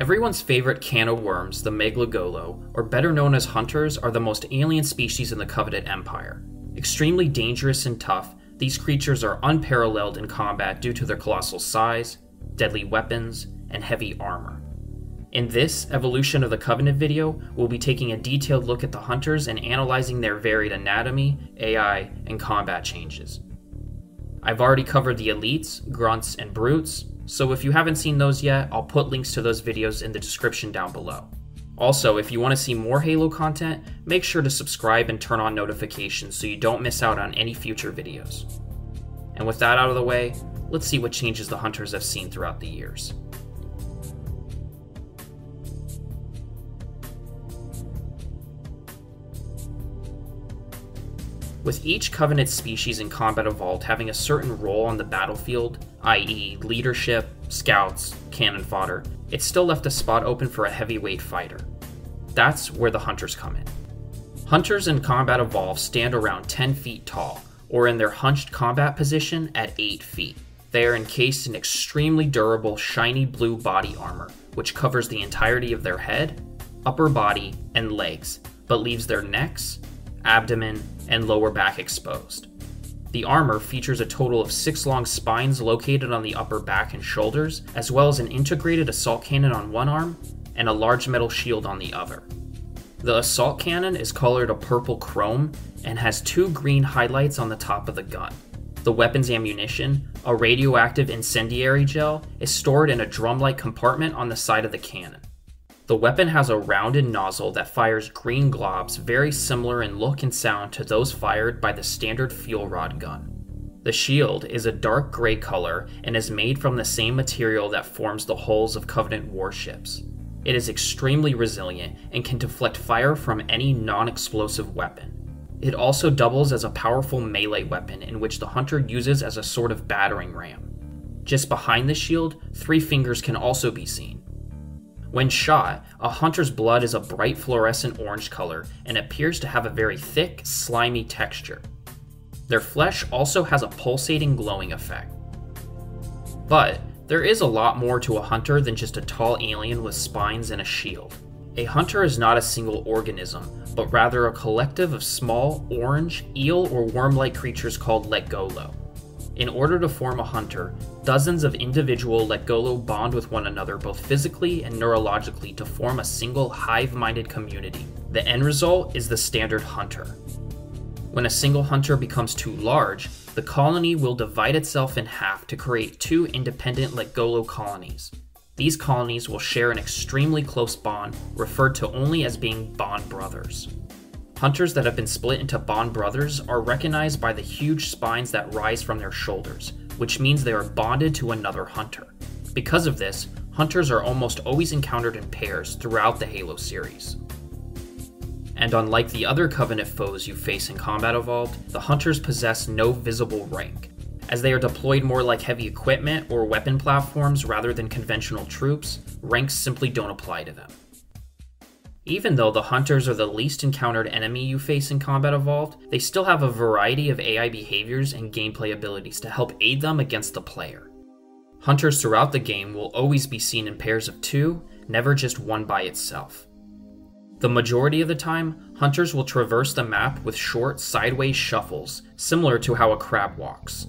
Everyone's favorite can of worms, the Megalogolo, or better known as Hunters, are the most alien species in the Covenant Empire. Extremely dangerous and tough, these creatures are unparalleled in combat due to their colossal size, deadly weapons, and heavy armor. In this Evolution of the Covenant video, we'll be taking a detailed look at the Hunters and analyzing their varied anatomy, AI, and combat changes. I've already covered the Elites, Grunts, and Brutes, so if you haven't seen those yet, I'll put links to those videos in the description down below. Also, if you want to see more Halo content, make sure to subscribe and turn on notifications so you don't miss out on any future videos. And with that out of the way, let's see what changes the Hunters have seen throughout the years. With each Covenant species in Combat Evolved having a certain role on the battlefield, i.e. leadership, scouts, cannon fodder, it still left a spot open for a heavyweight fighter. That's where the Hunters come in. Hunters in Combat Evolved stand around 10 feet tall, or in their hunched combat position at 8 feet. They are encased in extremely durable, shiny blue body armor, which covers the entirety of their head, upper body, and legs, but leaves their necks, abdomen, and lower back exposed. The armor features a total of 6 long spines located on the upper back and shoulders, as well as an integrated assault cannon on one arm and a large metal shield on the other. The assault cannon is colored a purple chrome and has 2 green highlights on the top of the gun. The weapon's ammunition, a radioactive incendiary gel, is stored in a drum-like compartment on the side of the cannon. The weapon has a rounded nozzle that fires green globs very similar in look and sound to those fired by the standard fuel rod gun. The shield is a dark gray color and is made from the same material that forms the hulls of Covenant warships. It is extremely resilient and can deflect fire from any non-explosive weapon. It also doubles as a powerful melee weapon in which the Hunter uses as a sort of battering ram. Just behind the shield, 3 fingers can also be seen. When shot, a Hunter's blood is a bright fluorescent orange color and appears to have a very thick, slimy texture. Their flesh also has a pulsating glowing effect. But there is a lot more to a Hunter than just a tall alien with spines and a shield. A Hunter is not a single organism, but rather a collective of small, orange, eel or worm-like creatures called Lekgolo. In order to form a Hunter, dozens of individual Lekgolo bond with one another both physically and neurologically to form a single hive-minded community. The end result is the standard Hunter. When a single Hunter becomes too large, the colony will divide itself in half to create 2 independent Lekgolo colonies. These colonies will share an extremely close bond, referred to only as being bond brothers. Hunters that have been split into bond brothers are recognized by the huge spines that rise from their shoulders, which means they are bonded to another Hunter. Because of this, Hunters are almost always encountered in pairs throughout the Halo series. And unlike the other Covenant foes you face in Combat Evolved, the Hunters possess no visible rank. As they are deployed more like heavy equipment or weapon platforms rather than conventional troops, ranks simply don't apply to them. Even though the Hunters are the least encountered enemy you face in Combat Evolved, they still have a variety of AI behaviors and gameplay abilities to help aid them against the player. Hunters throughout the game will always be seen in pairs of 2, never just one by itself. The majority of the time, Hunters will traverse the map with short, sideways shuffles, similar to how a crab walks.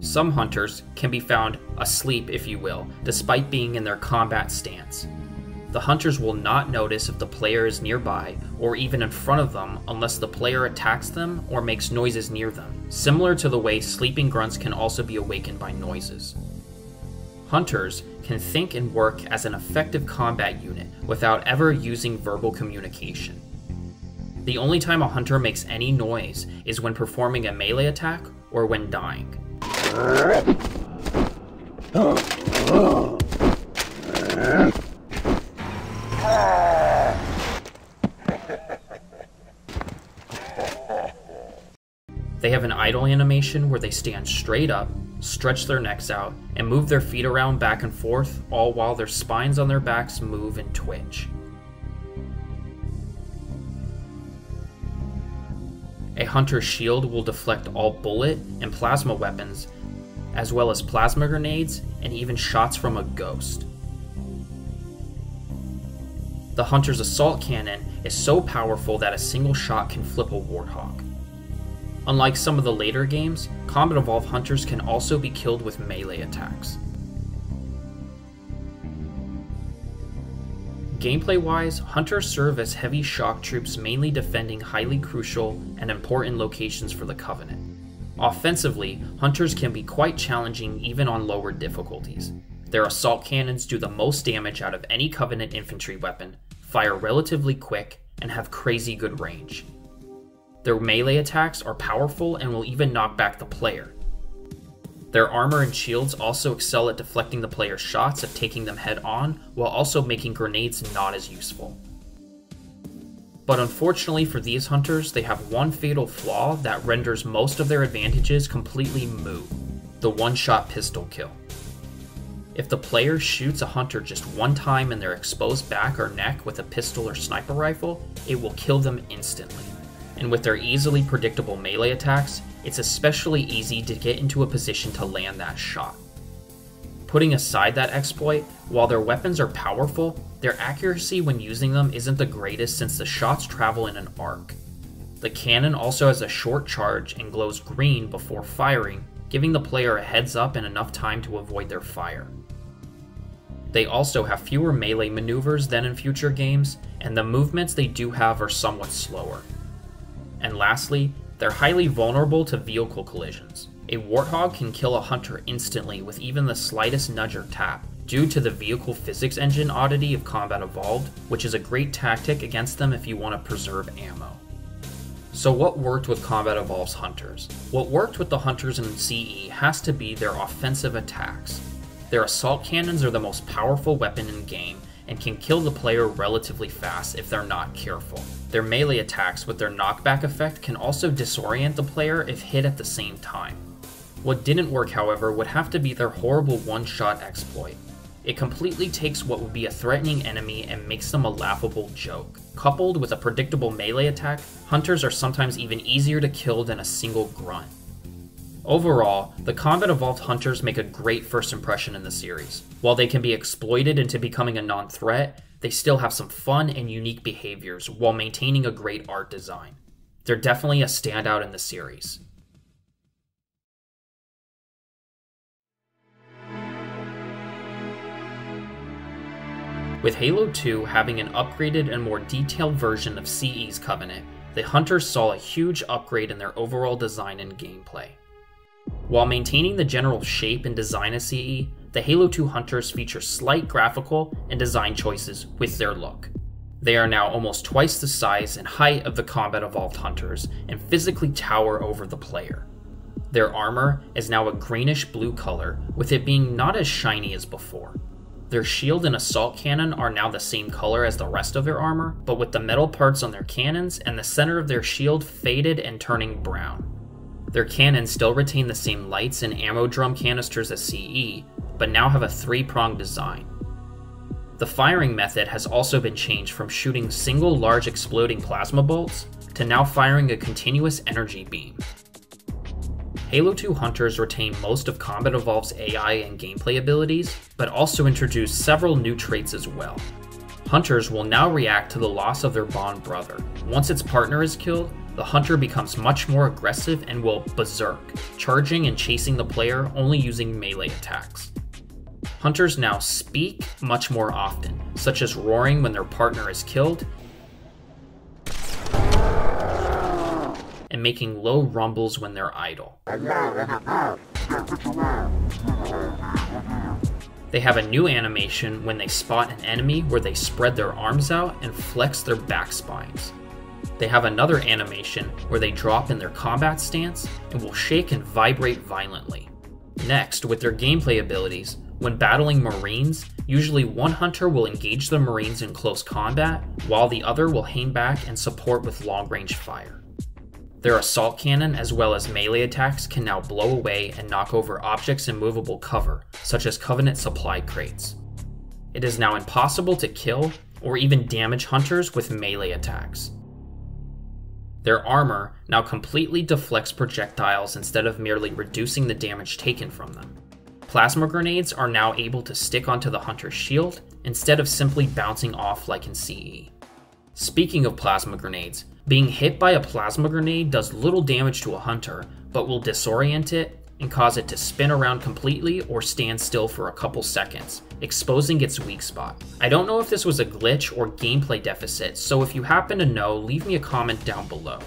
Some Hunters can be found asleep, if you will, despite being in their combat stance. The Hunters will not notice if the player is nearby or even in front of them unless the player attacks them or makes noises near them, similar to the way sleeping Grunts can also be awakened by noises. Hunters can think and work as an effective combat unit without ever using verbal communication. The only time a Hunter makes any noise is when performing a melee attack or when dying. They have an idle animation where they stand straight up, stretch their necks out, and move their feet around back and forth, all while their spines on their backs move and twitch. A Hunter's shield will deflect all bullet and plasma weapons, as well as plasma grenades and even shots from a ghost. The Hunter's assault cannon is so powerful that a single shot can flip a Warthog. Unlike some of the later games, Combat Evolved Hunters can also be killed with melee attacks. Gameplay-wise, Hunters serve as heavy shock troops mainly defending highly crucial and important locations for the Covenant. Offensively, Hunters can be quite challenging even on lower difficulties. Their assault cannons do the most damage out of any Covenant infantry weapon, fire relatively quick, and have crazy good range. Their melee attacks are powerful and will even knock back the player. Their armor and shields also excel at deflecting the player's shots if taking them head-on, while also making grenades not as useful. But unfortunately for these Hunters, they have one fatal flaw that renders most of their advantages completely moo: the one-shot pistol kill. If the player shoots a Hunter just one time in their exposed back or neck with a pistol or sniper rifle, it will kill them instantly. And with their easily predictable melee attacks, it's especially easy to get into a position to land that shot. Putting aside that exploit, while their weapons are powerful, their accuracy when using them isn't the greatest since the shots travel in an arc. The cannon also has a short charge and glows green before firing, giving the player a heads up and enough time to avoid their fire. They also have fewer melee maneuvers than in future games, and the movements they do have are somewhat slower. And lastly, they're highly vulnerable to vehicle collisions. A Warthog can kill a Hunter instantly with even the slightest nudge or tap, due to the vehicle physics engine oddity of Combat Evolved, which is a great tactic against them if you want to preserve ammo. So what worked with Combat Evolved's Hunters? What worked with the Hunters in CE has to be their offensive attacks. Their assault cannons are the most powerful weapon in game, and can kill the player relatively fast if they're not careful. Their melee attacks with their knockback effect can also disorient the player if hit at the same time. What didn't work, however, would have to be their horrible one-shot exploit. It completely takes what would be a threatening enemy and makes them a laughable joke. Coupled with a predictable melee attack, Hunters are sometimes even easier to kill than a single Grunt. Overall, the Combat Evolved Hunters make a great first impression in the series. While they can be exploited into becoming a non-threat, they still have some fun and unique behaviors while maintaining a great art design. They're definitely a standout in the series. With Halo 2 having an upgraded and more detailed version of CE's Covenant, the Hunters saw a huge upgrade in their overall design and gameplay. While maintaining the general shape and design of CE, the Halo 2 Hunters feature slight graphical and design choices with their look. They are now almost twice the size and height of the Combat Evolved Hunters and physically tower over the player. Their armor is now a greenish-blue color, with it being not as shiny as before. Their shield and assault cannon are now the same color as the rest of their armor, but with the metal parts on their cannons and the center of their shield faded and turning brown. Their cannons still retain the same lights and ammo drum canisters as CE, but now have a three-pronged design. The firing method has also been changed from shooting single large exploding plasma bolts to now firing a continuous energy beam. Halo 2 Hunters retain most of Combat Evolved's AI and gameplay abilities, but also introduce several new traits as well. Hunters will now react to the loss of their Bond brother. Once its partner is killed, the Hunter becomes much more aggressive and will berserk, charging and chasing the player only using melee attacks. Hunters now speak much more often, such as roaring when their partner is killed, and making low rumbles when they're idle. They have a new animation when they spot an enemy where they spread their arms out and flex their back spines. They have another animation where they drop in their combat stance and will shake and vibrate violently. Next, with their gameplay abilities, when battling Marines, usually one Hunter will engage the Marines in close combat, while the other will hang back and support with long-range fire. Their assault cannon as well as melee attacks can now blow away and knock over objects in movable cover, such as Covenant supply crates. It is now impossible to kill or even damage Hunters with melee attacks. Their armor now completely deflects projectiles instead of merely reducing the damage taken from them. Plasma grenades are now able to stick onto the Hunter's shield instead of simply bouncing off like in CE. Speaking of plasma grenades, being hit by a plasma grenade does little damage to a Hunter, but will disorient it and cause it to spin around completely or stand still for a couple seconds, exposing its weak spot. I don't know if this was a glitch or gameplay deficit, so if you happen to know, leave me a comment down below.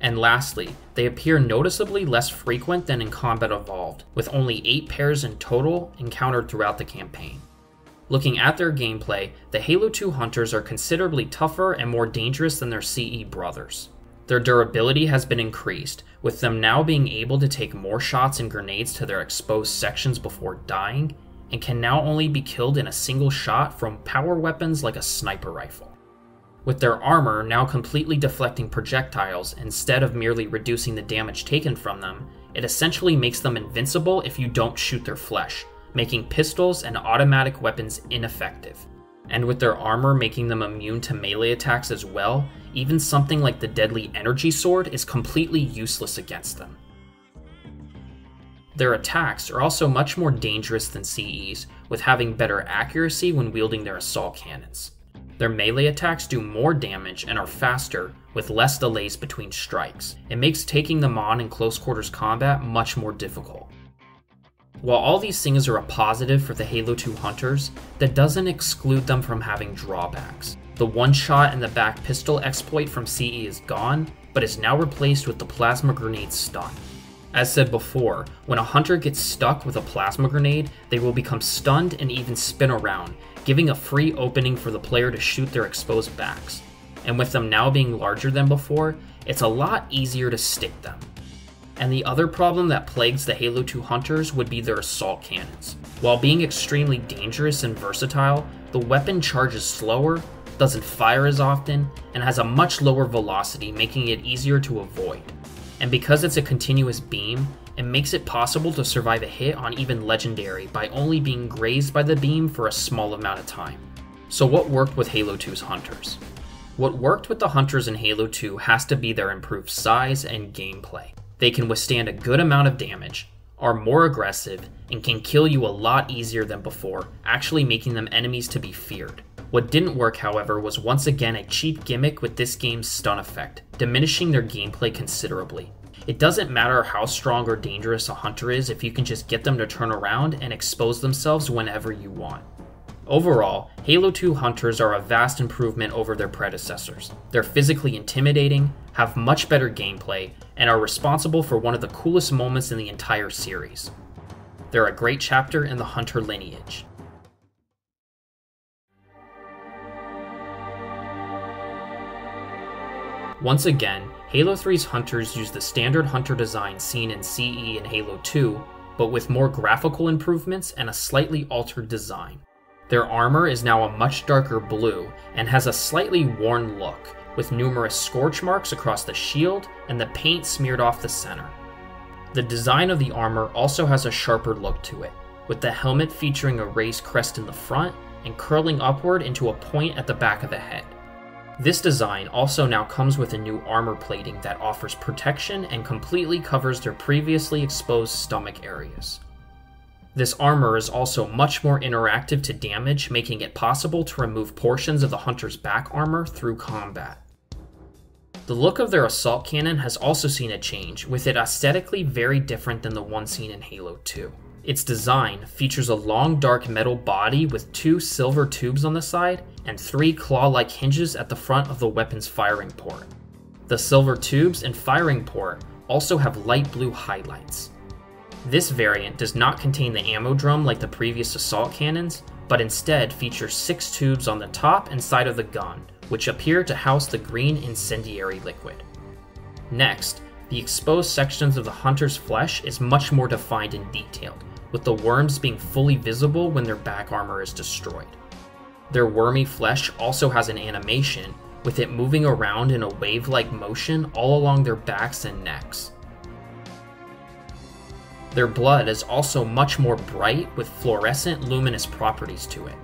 And lastly, they appear noticeably less frequent than in Combat Evolved, with only 8 pairs in total encountered throughout the campaign. Looking at their gameplay, the Halo 2 Hunters are considerably tougher and more dangerous than their CE brothers. Their durability has been increased, with them now being able to take more shots and grenades to their exposed sections before dying, and can now only be killed in a single shot from power weapons like a sniper rifle. With their armor now completely deflecting projectiles instead of merely reducing the damage taken from them, it essentially makes them invincible if you don't shoot their flesh, making pistols and automatic weapons ineffective. And with their armor making them immune to melee attacks as well, even something like the Deadly Energy Sword is completely useless against them. Their attacks are also much more dangerous than CE's, with having better accuracy when wielding their assault cannons. Their melee attacks do more damage and are faster, with less delays between strikes. It makes taking them on in close quarters combat much more difficult. While all these things are a positive for the Halo 2 Hunters, that doesn't exclude them from having drawbacks. The one-shot and the back pistol exploit from CE is gone, but is now replaced with the plasma grenade stun. As said before, when a Hunter gets stuck with a plasma grenade, they will become stunned and even spin around, giving a free opening for the player to shoot their exposed backs. And with them now being larger than before, it's a lot easier to stick them. And the other problem that plagues the Halo 2 Hunters would be their assault cannons. While being extremely dangerous and versatile, the weapon charges slower, doesn't fire as often, and has a much lower velocity, making it easier to avoid. And because it's a continuous beam, it makes it possible to survive a hit on even Legendary by only being grazed by the beam for a small amount of time. So what worked with Halo 2's Hunters? What worked with the Hunters in Halo 2 has to be their improved size and gameplay. They can withstand a good amount of damage, are more aggressive, and can kill you a lot easier than before, actually making them enemies to be feared. What didn't work, however, was once again a cheap gimmick with this game's stun effect, diminishing their gameplay considerably. It doesn't matter how strong or dangerous a Hunter is if you can just get them to turn around and expose themselves whenever you want. Overall, Halo 2 Hunters are a vast improvement over their predecessors. They're physically intimidating, have much better gameplay, and are responsible for one of the coolest moments in the entire series. They're a great chapter in the Hunter lineage. Once again, Halo 3's Hunters use the standard Hunter design seen in CE and Halo 2, but with more graphical improvements and a slightly altered design. Their armor is now a much darker blue and has a slightly worn look, with numerous scorch marks across the shield and the paint smeared off the center. The design of the armor also has a sharper look to it, with the helmet featuring a raised crest in the front and curling upward into a point at the back of the head. This design also now comes with a new armor plating that offers protection and completely covers their previously exposed stomach areas. This armor is also much more interactive to damage, making it possible to remove portions of the Hunter's back armor through combat. The look of their assault cannon has also seen a change, with it aesthetically very different than the one seen in Halo 2. Its design features a long dark metal body with 2 silver tubes on the side and 3 claw-like hinges at the front of the weapon's firing port. The silver tubes and firing port also have light blue highlights. This variant does not contain the ammo drum like the previous assault cannons, but instead features 6 tubes on the top and side of the gun, which appear to house the green incendiary liquid. Next, the exposed sections of the Hunter's flesh is much more defined and detailed, with the worms being fully visible when their back armor is destroyed. Their wormy flesh also has an animation, with it moving around in a wave-like motion all along their backs and necks. Their blood is also much more bright, with fluorescent luminous properties to it.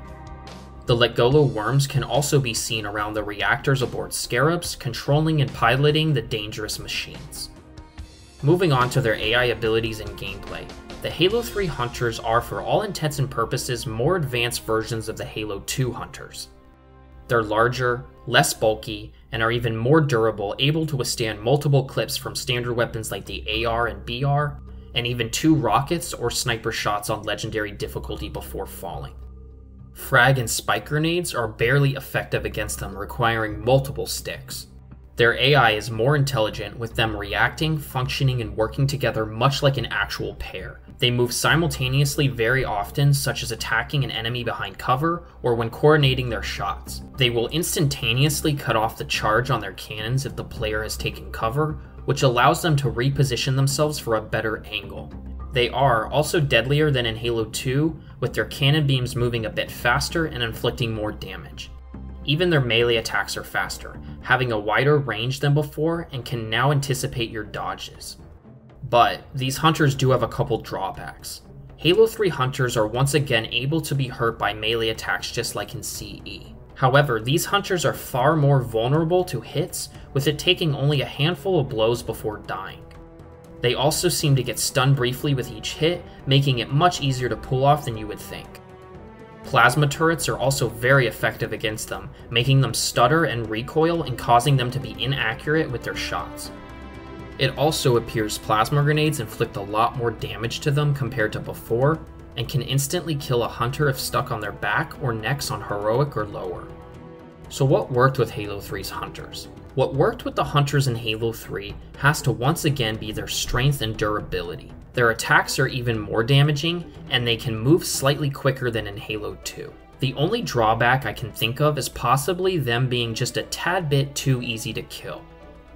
The Lekgolo worms can also be seen around the reactors aboard Scarabs, controlling and piloting the dangerous machines. Moving on to their AI abilities and gameplay, the Halo 3 Hunters are for all intents and purposes more advanced versions of the Halo 2 Hunters. They're larger, less bulky, and are even more durable, able to withstand multiple clips from standard weapons like the AR and BR, and even 2 rockets or sniper shots on legendary difficulty before falling. Frag and spike grenades are barely effective against them, requiring multiple sticks. Their AI is more intelligent, with them reacting, functioning, and working together much like an actual pair. They move simultaneously very often, such as attacking an enemy behind cover or when coordinating their shots. They will instantaneously cut off the charge on their cannons if the player has taken cover, which allows them to reposition themselves for a better angle. They are also deadlier than in Halo 2, with their cannon beams moving a bit faster and inflicting more damage. Even their melee attacks are faster, having a wider range than before, and can now anticipate your dodges. But these Hunters do have a couple drawbacks. Halo 3 Hunters are once again able to be hurt by melee attacks just like in CE. However, these Hunters are far more vulnerable to hits, with it taking only a handful of blows before dying. They also seem to get stunned briefly with each hit, making it much easier to pull off than you would think. Plasma turrets are also very effective against them, making them stutter and recoil and causing them to be inaccurate with their shots. It also appears plasma grenades inflict a lot more damage to them compared to before, and can instantly kill a Hunter if stuck on their back or necks on heroic or lower. So what worked with Halo 3's Hunters? What worked with the Hunters in Halo 3 has to once again be their strength and durability. Their attacks are even more damaging, and they can move slightly quicker than in Halo 2. The only drawback I can think of is possibly them being just a tad bit too easy to kill.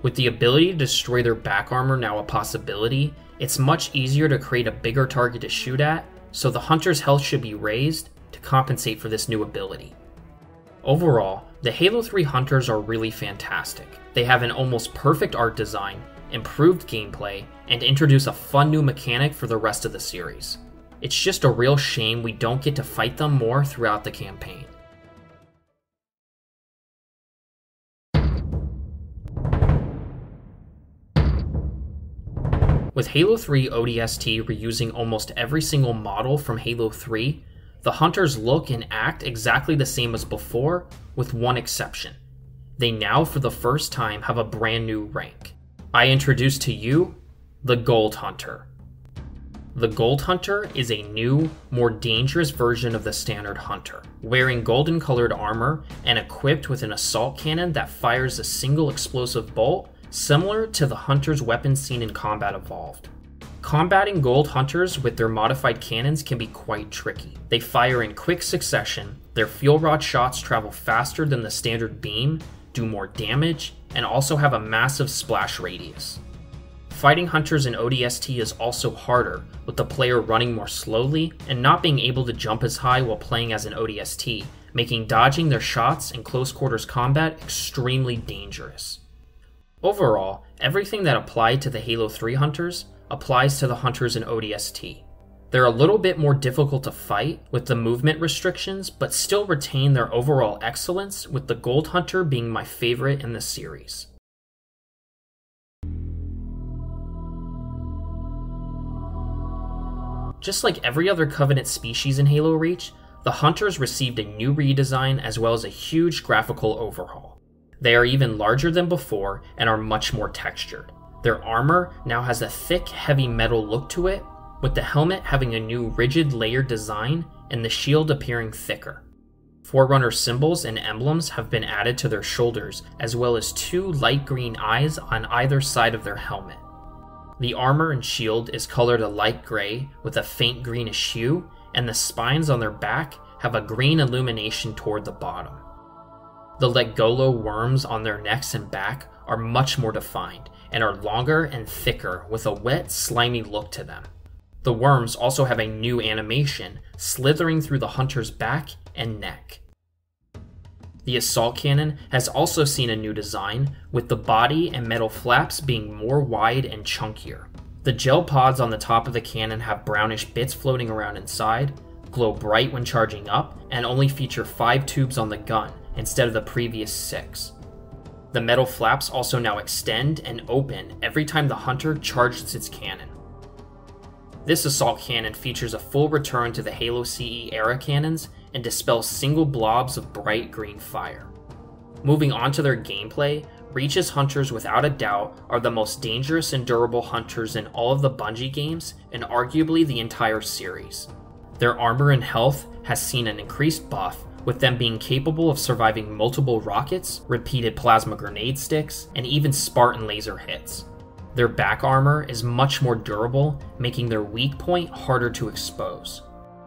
With the ability to destroy their back armor now a possibility, it's much easier to create a bigger target to shoot at, so the Hunter's health should be raised to compensate for this new ability. Overall, the Halo 3 Hunters are really fantastic. They have an almost perfect art design, improved gameplay, and introduce a fun new mechanic for the rest of the series. It's just a real shame we don't get to fight them more throughout the campaign. With Halo 3 ODST reusing almost every single model from Halo 3, the Hunters look and act exactly the same as before, with one exception. They now, for the first time, have a brand new rank. I introduce to you the Gold Hunter. The Gold Hunter is a new, more dangerous version of the standard Hunter, wearing golden colored armor and equipped with an assault cannon that fires a single explosive bolt, similar to the Hunter's weapons seen in Combat Evolved. Combating Gold Hunters with their modified cannons can be quite tricky. They fire in quick succession, their fuel rod shots travel faster than the standard beam, do more damage, and also have a massive splash radius. Fighting Hunters in ODST is also harder, with the player running more slowly and not being able to jump as high while playing as an ODST, making dodging their shots in close quarters combat extremely dangerous. Overall, everything that applied to the Halo 3 Hunters applies to the Hunters in ODST. They're a little bit more difficult to fight with the movement restrictions, but still retain their overall excellence, with the Gold Hunter being my favorite in the series. Just like every other Covenant species in Halo Reach, the Hunters received a new redesign as well as a huge graphical overhaul. They are even larger than before and are much more textured. Their armor now has a thick, heavy metal look to it, with the helmet having a new rigid layered design and the shield appearing thicker. Forerunner symbols and emblems have been added to their shoulders, as well as 2 light green eyes on either side of their helmet. The armor and shield is colored a light gray with a faint greenish hue, and the spines on their back have a green illumination toward the bottom. The Lekgolo worms on their necks and back are much more defined, and are longer and thicker with a wet, slimy look to them. The worms also have a new animation, slithering through the Hunter's back and neck. The assault cannon has also seen a new design, with the body and metal flaps being more wide and chunkier. The gel pods on the top of the cannon have brownish bits floating around inside, glow bright when charging up, and only feature 5 tubes on the gun, instead of the previous 6. The metal flaps also now extend and open every time the Hunter charges its cannon. This assault cannon features a full return to the Halo CE era cannons and dispels single blobs of bright green fire. Moving on to their gameplay, Reach's Hunters without a doubt are the most dangerous and durable Hunters in all of the Bungie games and arguably the entire series. Their armor and health has seen an increased buff, with them being capable of surviving multiple rockets, repeated plasma grenade sticks, and even Spartan laser hits. Their back armor is much more durable, making their weak point harder to expose.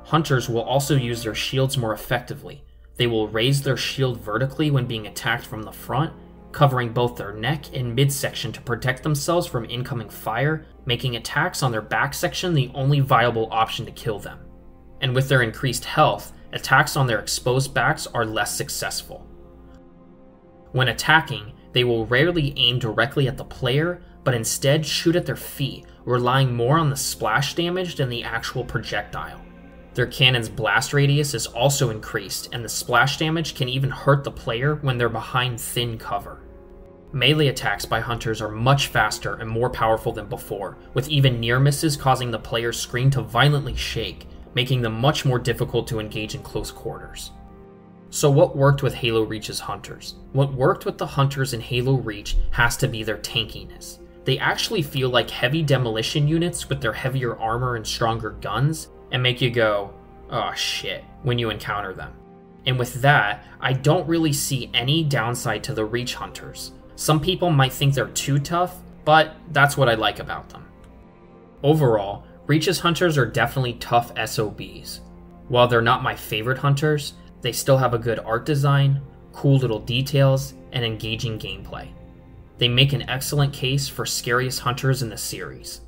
Hunters will also use their shields more effectively. They will raise their shield vertically when being attacked from the front, covering both their neck and midsection to protect themselves from incoming fire, making attacks on their back section the only viable option to kill them. And with their increased health, attacks on their exposed backs are less successful. When attacking, they will rarely aim directly at the player, but instead shoot at their feet, relying more on the splash damage than the actual projectile. Their cannon's blast radius is also increased, and the splash damage can even hurt the player when they're behind thin cover. Melee attacks by Hunters are much faster and more powerful than before, with even near misses causing the player's screen to violently shake, making them much more difficult to engage in close quarters. So what worked with Halo Reach's Hunters? What worked with the Hunters in Halo Reach has to be their tankiness. They actually feel like heavy demolition units with their heavier armor and stronger guns, and make you go, "Oh shit," when you encounter them. And with that, I don't really see any downside to the Reach Hunters. Some people might think they're too tough, but that's what I like about them. Overall, Reach's Hunters are definitely tough SOBs. While they're not my favorite Hunters, they still have a good art design, cool little details, and engaging gameplay. They make an excellent case for scariest Hunters in the series.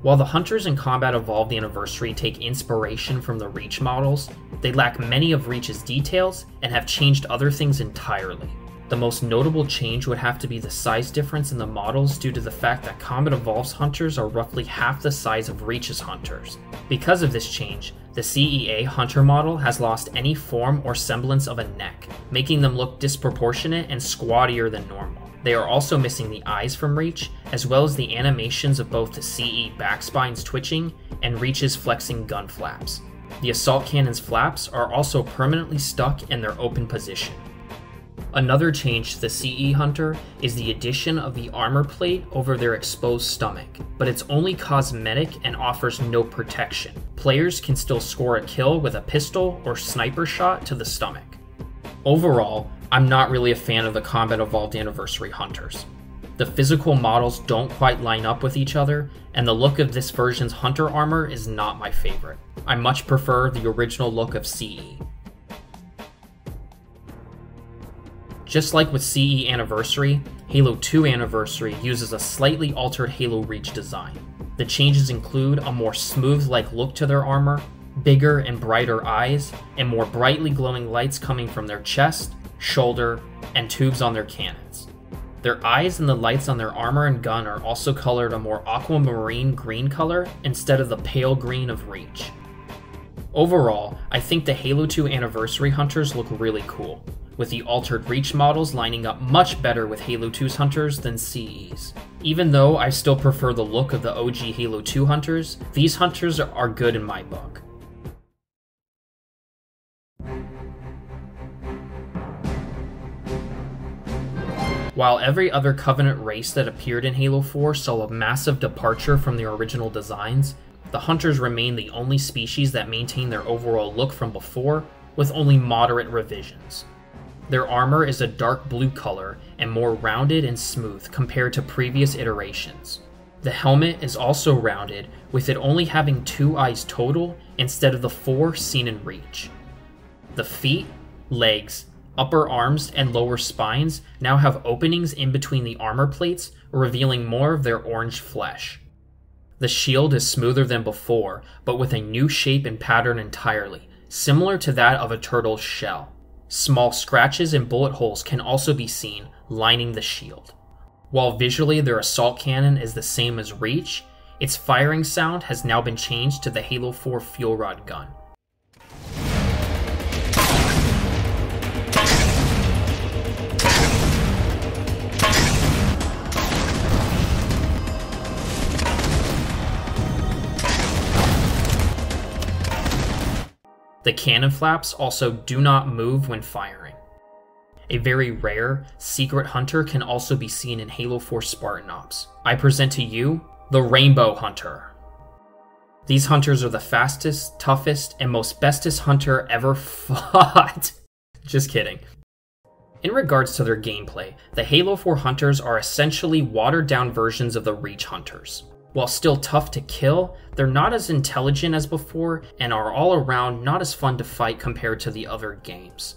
While the Hunters in Combat Evolved Anniversary take inspiration from the Reach models, they lack many of Reach's details and have changed other things entirely. The most notable change would have to be the size difference in the models due to the fact that Combat Evolved's Hunters are roughly half the size of Reach's Hunters. Because of this change, the CEA Hunter model has lost any form or semblance of a neck, making them look disproportionate and squattier than normal. They are also missing the eyes from Reach, as well as the animations of both the CE backspines twitching and Reach's flexing gun flaps. The assault cannon's flaps are also permanently stuck in their open position. Another change to the CE Hunter is the addition of the armor plate over their exposed stomach, but it's only cosmetic and offers no protection. Players can still score a kill with a pistol or sniper shot to the stomach. Overall, I'm not really a fan of the Combat Evolved Anniversary Hunters. The physical models don't quite line up with each other, and the look of this version's Hunter armor is not my favorite. I much prefer the original look of CE. Just like with CE Anniversary, Halo 2 Anniversary uses a slightly altered Halo Reach design. The changes include a more smooth-like look to their armor, bigger and brighter eyes, and more brightly glowing lights coming from their chest, shoulder, and tubes on their cannons. Their eyes and the lights on their armor and gun are also colored a more aquamarine green color instead of the pale green of Reach. Overall, I think the Halo 2 Anniversary Hunters look really cool, with the altered Reach models lining up much better with Halo 2's Hunters than CE's. Even though I still prefer the look of the OG Halo 2 Hunters, these Hunters are good in my book. While every other Covenant race that appeared in Halo 4 saw a massive departure from their original designs, the Hunters remain the only species that maintain their overall look from before, with only moderate revisions. Their armor is a dark blue color and more rounded and smooth compared to previous iterations. The helmet is also rounded, with it only having 2 eyes total instead of the 4 seen in Reach. The feet, legs, upper arms, and lower spines now have openings in between the armor plates, revealing more of their orange flesh. The shield is smoother than before, but with a new shape and pattern entirely, similar to that of a turtle's shell. Small scratches and bullet holes can also be seen, lining the shield. While visually their assault cannon is the same as Reach, its firing sound has now been changed to the Halo 4 fuel rod gun. The cannon flaps also do not move when firing. A very rare secret hunter can also be seen in Halo 4 Spartan Ops. I present to you the Rainbow Hunter. These hunters are the fastest, toughest, and most bestest hunter ever fought. Just kidding. In regards to their gameplay, the Halo 4 Hunters are essentially watered-down versions of the Reach Hunters. While still tough to kill, they're not as intelligent as before and are all around not as fun to fight compared to the other games.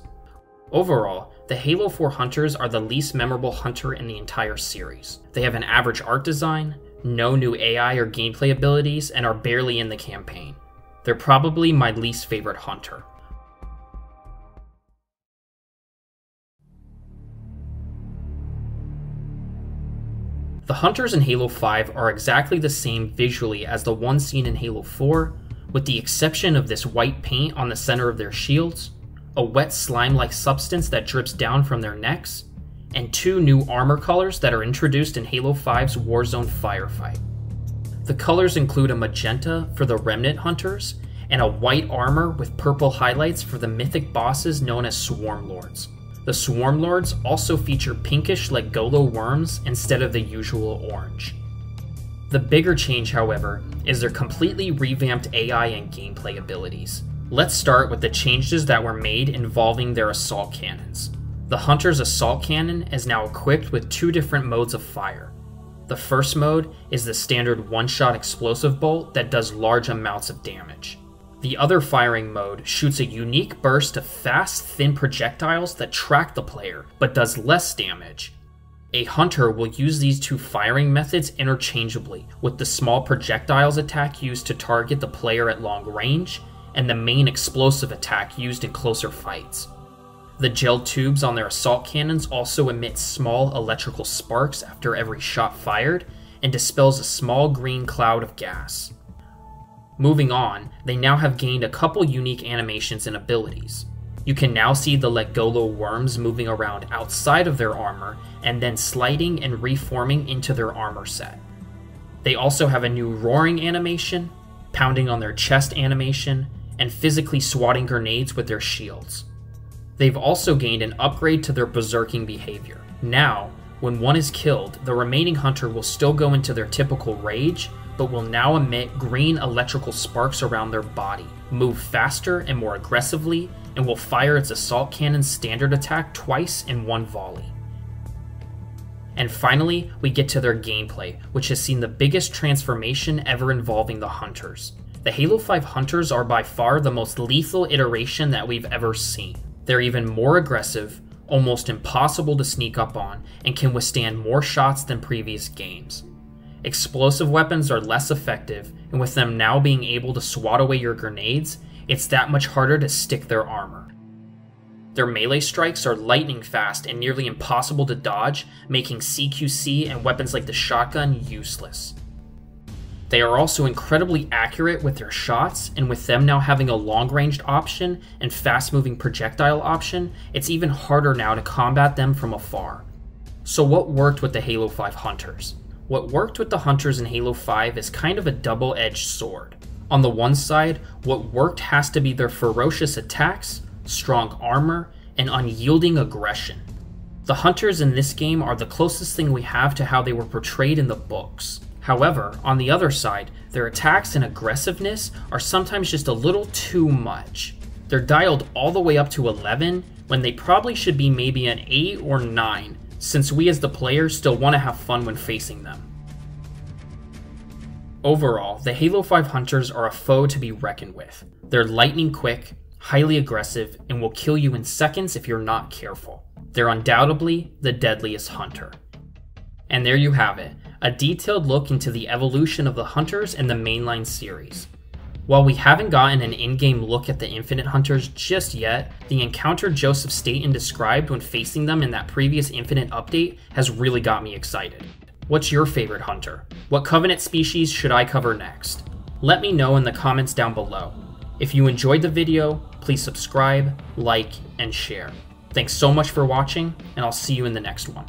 Overall, the Halo 4 Hunters are the least memorable hunter in the entire series. They have an average art design, no new AI or gameplay abilities, and are barely in the campaign. They're probably my least favorite hunter. The Hunters in Halo 5 are exactly the same visually as the ones seen in Halo 4, with the exception of this white paint on the center of their shields, a wet slime-like substance that drips down from their necks, and two new armor colors that are introduced in Halo 5's Warzone firefight. The colors include a magenta for the Remnant Hunters, and a white armor with purple highlights for the mythic bosses known as Swarm Lords. The Swarm Lords also feature pinkish Lekgolo worms instead of the usual orange. The bigger change, however, is their completely revamped AI and gameplay abilities. Let's start with the changes that were made involving their assault cannons. The Hunter's assault cannon is now equipped with two different modes of fire. The first mode is the standard one-shot explosive bolt that does large amounts of damage. The other firing mode shoots a unique burst of fast, thin projectiles that track the player, but does less damage. A hunter will use these two firing methods interchangeably, with the small projectiles attack used to target the player at long range, and the main explosive attack used in closer fights. The gel tubes on their assault cannons also emit small electrical sparks after every shot fired, and dispels a small green cloud of gas. Moving on, they now have gained a couple unique animations and abilities. You can now see the Lekgolo worms moving around outside of their armor and then sliding and reforming into their armor set. They also have a new roaring animation, pounding on their chest animation, and physically swatting grenades with their shields. They've also gained an upgrade to their berserking behavior. Now, when one is killed, the remaining hunter will still go into their typical rage, but will now emit green electrical sparks around their body, move faster and more aggressively, and will fire its assault cannon's standard attack twice in one volley. And finally, we get to their gameplay, which has seen the biggest transformation ever involving the Hunters. The Halo 5 Hunters are by far the most lethal iteration that we've ever seen. They're even more aggressive, almost impossible to sneak up on, and can withstand more shots than previous games. Explosive weapons are less effective, and with them now being able to swat away your grenades, it's that much harder to stick their armor. Their melee strikes are lightning fast and nearly impossible to dodge, making CQC and weapons like the shotgun useless. They are also incredibly accurate with their shots, and with them now having a long-range option and fast-moving projectile option, it's even harder now to combat them from afar. So what worked with the Halo 5 Hunters? What worked with the Hunters in Halo 5 is kind of a double-edged sword. On the one side, what worked has to be their ferocious attacks, strong armor, and unyielding aggression. The Hunters in this game are the closest thing we have to how they were portrayed in the books. However, on the other side, their attacks and aggressiveness are sometimes just a little too much. They're dialed all the way up to 11, when they probably should be maybe an 8 or 9. Since we as the player still want to have fun when facing them. Overall, the Halo 5 Hunters are a foe to be reckoned with. They're lightning quick, highly aggressive, and will kill you in seconds if you're not careful. They're undoubtedly the deadliest hunter. And there you have it, a detailed look into the evolution of the Hunters in the mainline series. While we haven't gotten an in-game look at the Infinite Hunters just yet, the encounter Joseph Staten described when facing them in that previous Infinite update has really got me excited. What's your favorite hunter? What Covenant species should I cover next? Let me know in the comments down below. If you enjoyed the video, please subscribe, like, and share. Thanks so much for watching, and I'll see you in the next one.